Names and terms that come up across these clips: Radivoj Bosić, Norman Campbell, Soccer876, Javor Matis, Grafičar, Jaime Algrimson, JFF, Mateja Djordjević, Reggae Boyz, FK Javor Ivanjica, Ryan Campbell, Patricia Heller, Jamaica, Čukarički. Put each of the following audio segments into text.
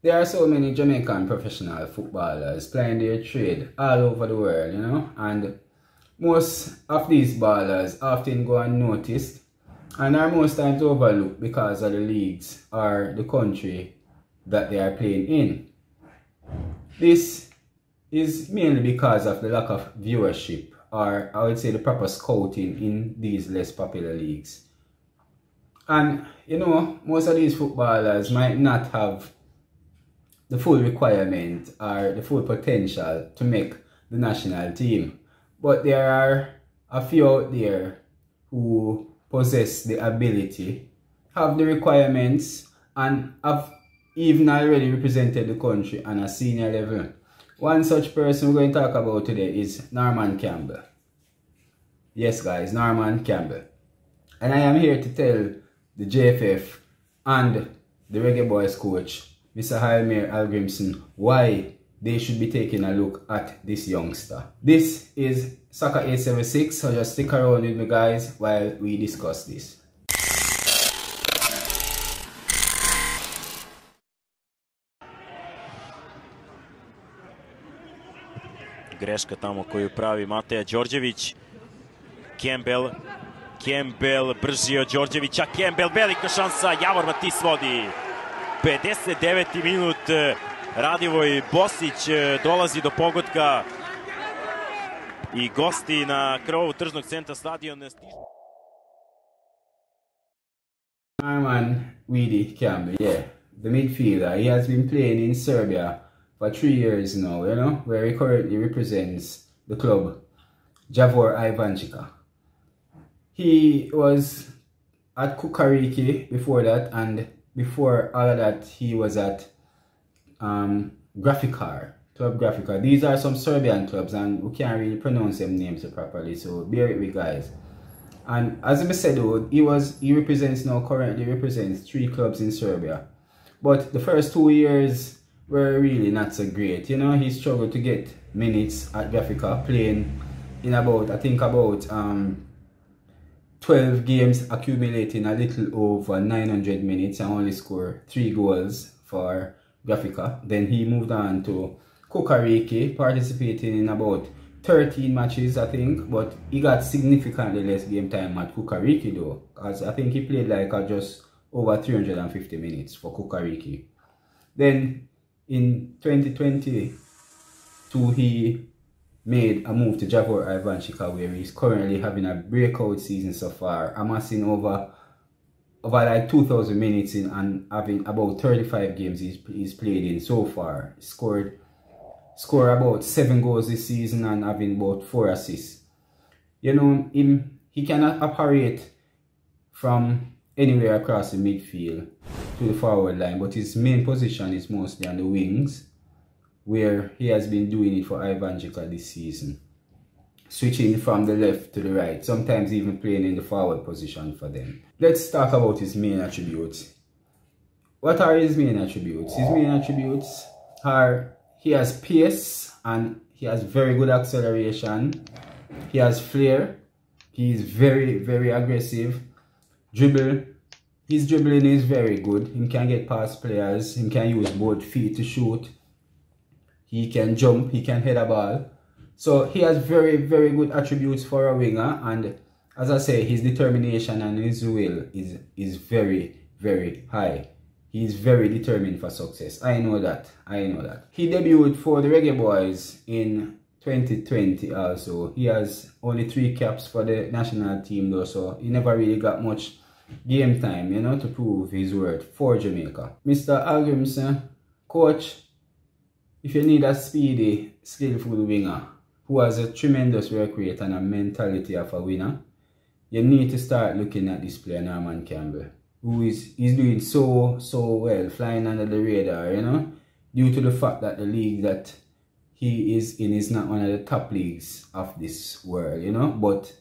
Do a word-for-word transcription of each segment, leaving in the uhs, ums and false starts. There are so many Jamaican professional footballers playing their trade all over the world, you know, and most of these ballers often go unnoticed and are most times overlooked because of the leagues or the country that they are playing in. This is mainly because of the lack of viewership, or I would say the proper scouting in these less popular leagues. And, you know, most of these footballers might not have the full requirement or the full potential to make the national team. But there are a few out there who possess the ability, have the requirements, and have even already represented the country on a senior level. One such person we're going to talk about today is Norman Campbell. Yes guys, Norman Campbell. And I am here to tell the J F F and the Reggae Boyz coach, Mister Jaime Algrimson, why they should be taking a look at this youngster. This is Soccer eight seven six, so just stick around with me guys while we discuss this. Greška tamo koju pravi Mateja Djordjević. Campbell, Campbell brži od Đorđevića, Campbell, velika šansa, Javor Matis vodi. pedeset deveti minut, Radivoj Bosić dolazi do pogotka i gosti na krovu tržnog centra stadiona. Norman Vidi Campbell, yeah, the midfielder. He has been playing in Serbia for three years now, you know, where he currently represents the club Javor Ivanjica. He was at Čukarički before that, and before all of that, he was at um, Grafičar, Club Grafičar. These are some Serbian clubs, and we can't really pronounce them names properly, so bear it with guys. And as I said, though, he was he represents now currently represents three clubs in Serbia, but the first two years were really not so great. You know, he struggled to get minutes at Grafičar, playing in about, I think about um, twelve games, accumulating a little over nine hundred minutes, and only scored three goals for Grafičar. Then he moved on to Čukarički, participating in about thirteen matches, I think, but he got significantly less game time at Čukarički though, as I think he played like uh, just over three hundred fifty minutes for Čukarički. Then in twenty twenty-two, he made a move to Javor Ivanjica, where he's currently having a breakout season so far, amassing over over like two thousand minutes in and having about thirty-five games he's, he's played in so far. Scored scored about seven goals this season and having about four assists. You know, him he cannot operate from anywhere across the midfield to the forward line, but his main position is mostly on the wings, where he has been doing it for Ivanjica this season, switching from the left to the right, sometimes even playing in the forward position for them. Let's talk about his main attributes. What are his main attributes? His main attributes are he has pace and he has very good acceleration. He has flair. He is very, very aggressive. Dribble. His dribbling is very good. He can get past players. He can use both feet to shoot. He can jump. He can head a ball. So he has very, very good attributes for a winger. And as I say, his determination and his will is, is very, very high. He is very determined for success. I know that. I know that. He debuted for the Reggae Boyz in twenty twenty also. He has only three caps for the national team though, so he never really got much game time, you know, to prove his worth for Jamaica. Mister Algrimson, coach, if you need a speedy, skillful winger who has a tremendous work rate and a mentality of a winner, you need to start looking at this player, Norman Campbell, who is is doing so, so well, flying under the radar, you know, due to the fact that the league that he is in is not one of the top leagues of this world, you know, but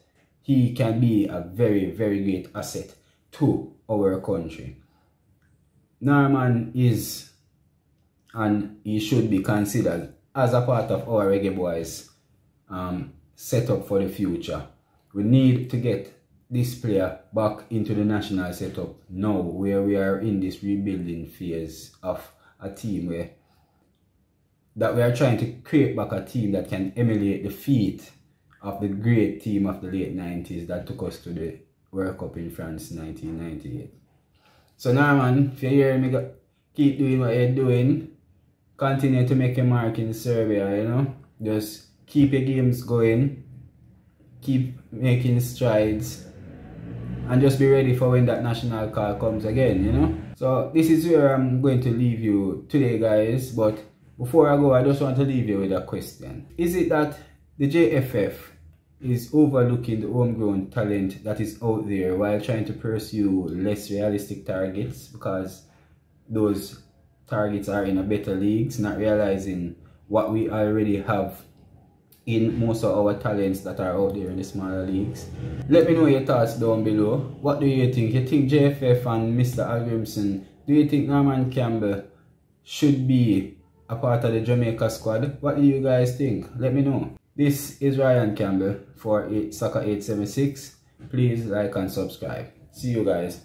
he can be a very, very great asset to our country. Norman is, and he should be considered as a part of our Reggae Boyz um, setup for the future. We need to get this player back into the national setup now, where we are in this rebuilding phase of a team where that we are trying to create back a team that can emulate the feat of the great team of the late nineties that took us to the World Cup in France nineteen ninety-eight. So Norman, if you hear me, keep doing what you're doing. Continue to make a mark in Serbia, you know. Just keep your games going. Keep making strides. And just be ready for when that national call comes again, you know. So this is where I'm going to leave you today, guys. But before I go, I just want to leave you with a question. Is it that the J F F is overlooking the homegrown talent that is out there while trying to pursue less realistic targets, because those targets are in a better leagues, not realizing what we already have in most of our talents that are out there in the smaller leagues? Let me know your thoughts down below. What do you think? You think J F F and Mister Algrimson, do you think Norman Campbell should be a part of the Jamaica squad? What do you guys think? Let me know. This is Ryan Campbell for Soccer eight seven six. Please like and subscribe. See you guys.